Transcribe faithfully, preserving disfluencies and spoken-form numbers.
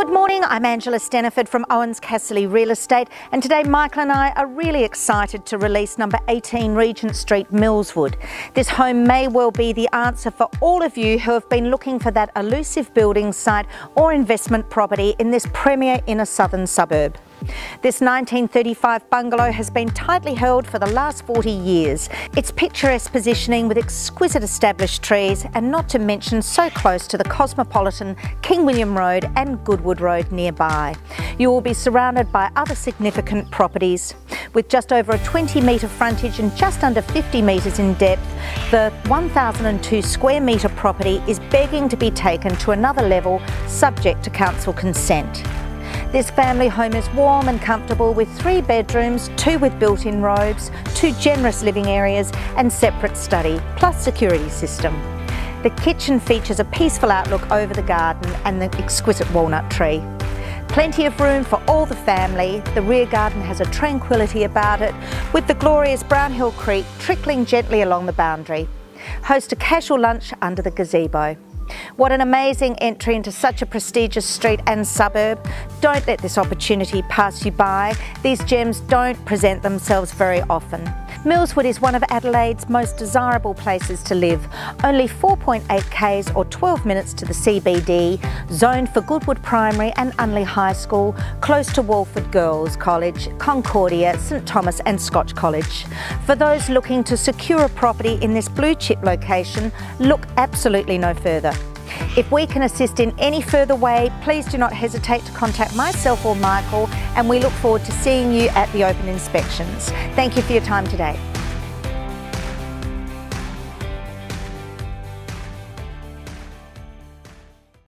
Good morning, I'm Angela Stentiford from Ouwens Casserly Real Estate, and today Michael and I are really excited to release number eighteen Regent Street, Millswood. This home may well be the answer for all of you who have been looking for that elusive building site or investment property in this premier inner southern suburb. This nineteen thirty-five bungalow has been tightly held for the last forty years. Its picturesque positioning with exquisite established trees, and not to mention so close to the cosmopolitan King William Road and Goodwood Road nearby. You will be surrounded by other significant properties. With just over a twenty metre frontage and just under fifty metres in depth, the one thousand and two square metre property is begging to be taken to another level, subject to council consent. This family home is warm and comfortable with three bedrooms, two with built-in robes, two generous living areas and separate study, plus security system. The kitchen features a peaceful outlook over the garden and the exquisite walnut tree. Plenty of room for all the family. The rear garden has a tranquility about it, with the glorious Brown Hill Creek trickling gently along the boundary. Host a casual lunch under the gazebo. What an amazing entry into such a prestigious street and suburb. Don't let this opportunity pass you by. These gems don't present themselves very often. Millswood is one of Adelaide's most desirable places to live. Only four point eight k's or twelve minutes to the C B D, zoned for Goodwood Primary and Unley High School, close to Walford Girls College, Concordia, St Thomas and Scotch College. For those looking to secure a property in this blue chip location, look absolutely no further. If we can assist in any further way, please do not hesitate to contact myself or Michael, and we look forward to seeing you at the open inspections. Thank you for your time today.